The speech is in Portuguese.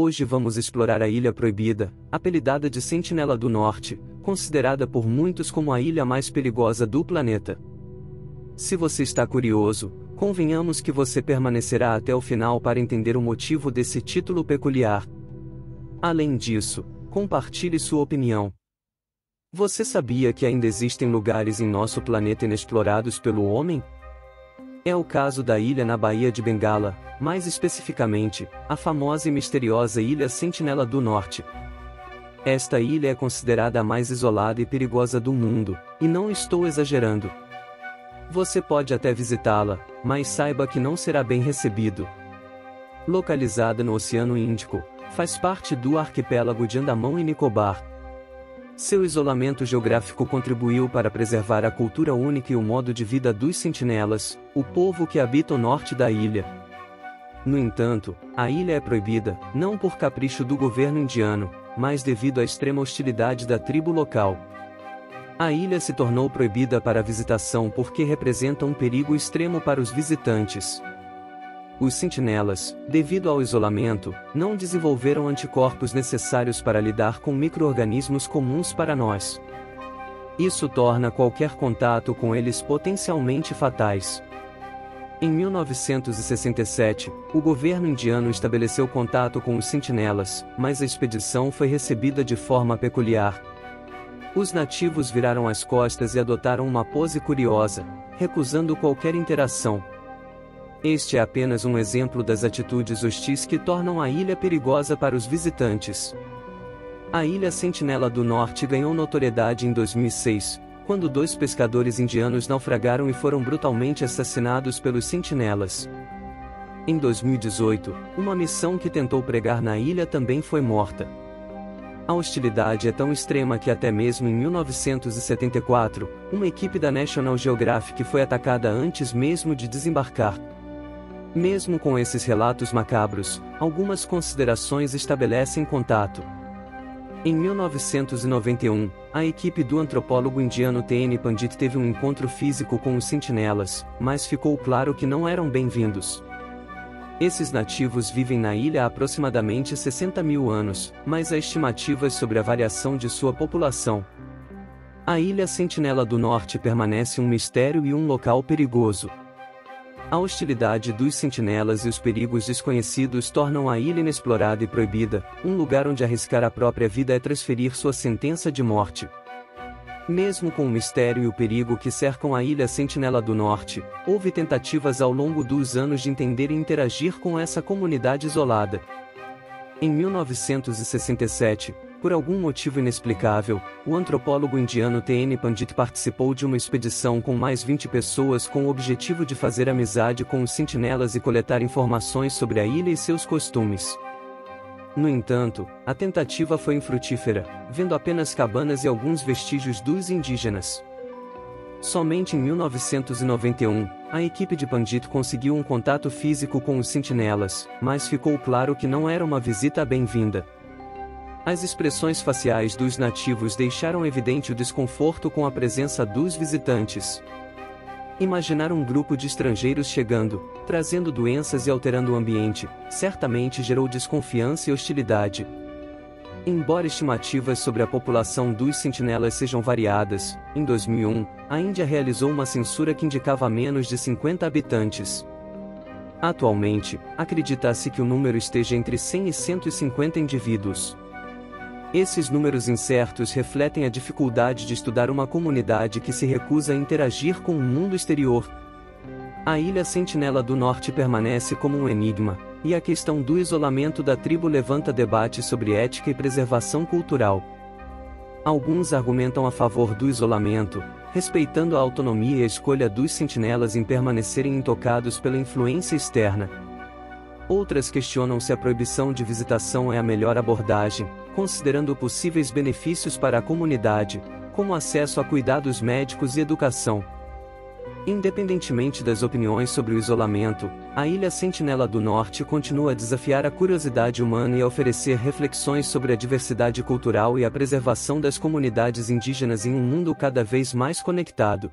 Hoje vamos explorar a Ilha Proibida, apelidada de Sentinela do Norte, considerada por muitos como a ilha mais perigosa do planeta. Se você está curioso, convenhamos que você permanecerá até o final para entender o motivo desse título peculiar. Além disso, compartilhe sua opinião. Você sabia que ainda existem lugares em nosso planeta inexplorados pelo homem? É o caso da ilha na Baía de Bengala, mais especificamente, a famosa e misteriosa Ilha Sentinela do Norte. Esta ilha é considerada a mais isolada e perigosa do mundo, e não estou exagerando. Você pode até visitá-la, mas saiba que não será bem recebido. Localizada no Oceano Índico, faz parte do arquipélago de Andamão e Nicobar. Seu isolamento geográfico contribuiu para preservar a cultura única e o modo de vida dos sentinelas, o povo que habita o norte da ilha. No entanto, a ilha é proibida, não por capricho do governo indiano, mas devido à extrema hostilidade da tribo local. A ilha se tornou proibida para visitação porque representa um perigo extremo para os visitantes. Os sentinelas, devido ao isolamento, não desenvolveram anticorpos necessários para lidar com micro-organismos comuns para nós. Isso torna qualquer contato com eles potencialmente fatais. Em 1967, o governo indiano estabeleceu contato com os sentinelas, mas a expedição foi recebida de forma peculiar. Os nativos viraram as costas e adotaram uma pose curiosa, recusando qualquer interação. Este é apenas um exemplo das atitudes hostis que tornam a ilha perigosa para os visitantes. A Ilha Sentinela do Norte ganhou notoriedade em 2006, quando dois pescadores indianos naufragaram e foram brutalmente assassinados pelos sentinelas. Em 2018, uma missão que tentou pregar na ilha também foi morta. A hostilidade é tão extrema que até mesmo em 1974, uma equipe da National Geographic foi atacada antes mesmo de desembarcar. Mesmo com esses relatos macabros, algumas considerações estabelecem contato. Em 1991, a equipe do antropólogo indiano T.N. Pandit teve um encontro físico com os sentinelas, mas ficou claro que não eram bem-vindos. Esses nativos vivem na ilha há aproximadamente 60 mil anos, mas há estimativas sobre a variação de sua população. A Ilha Sentinela do Norte permanece um mistério e um local perigoso. A hostilidade dos sentinelas e os perigos desconhecidos tornam a ilha inexplorada e proibida, um lugar onde arriscar a própria vida é transferir sua sentença de morte. Mesmo com o mistério e o perigo que cercam a Ilha Sentinela do Norte, houve tentativas ao longo dos anos de entender e interagir com essa comunidade isolada. Em 1967, por algum motivo inexplicável, o antropólogo indiano T.N. Pandit participou de uma expedição com mais 20 pessoas com o objetivo de fazer amizade com os sentinelas e coletar informações sobre a ilha e seus costumes. No entanto, a tentativa foi infrutífera, vendo apenas cabanas e alguns vestígios dos indígenas. Somente em 1991, a equipe de Pandit conseguiu um contato físico com os sentinelas, mas ficou claro que não era uma visita bem-vinda. As expressões faciais dos nativos deixaram evidente o desconforto com a presença dos visitantes. Imaginar um grupo de estrangeiros chegando, trazendo doenças e alterando o ambiente, certamente gerou desconfiança e hostilidade. Embora estimativas sobre a população dos sentinelas sejam variadas, em 2001, a Índia realizou uma censura que indicava menos de 50 habitantes. Atualmente, acredita-se que o número esteja entre 100 e 150 indivíduos. Esses números incertos refletem a dificuldade de estudar uma comunidade que se recusa a interagir com o mundo exterior. A Ilha Sentinela do Norte permanece como um enigma, e a questão do isolamento da tribo levanta debate sobre ética e preservação cultural. Alguns argumentam a favor do isolamento, respeitando a autonomia e a escolha dos sentinelas em permanecerem intocados pela influência externa. Outras questionam se a proibição de visitação é a melhor abordagem, considerando possíveis benefícios para a comunidade, como acesso a cuidados médicos e educação. Independentemente das opiniões sobre o isolamento, a Ilha Sentinela do Norte continua a desafiar a curiosidade humana e a oferecer reflexões sobre a diversidade cultural e a preservação das comunidades indígenas em um mundo cada vez mais conectado.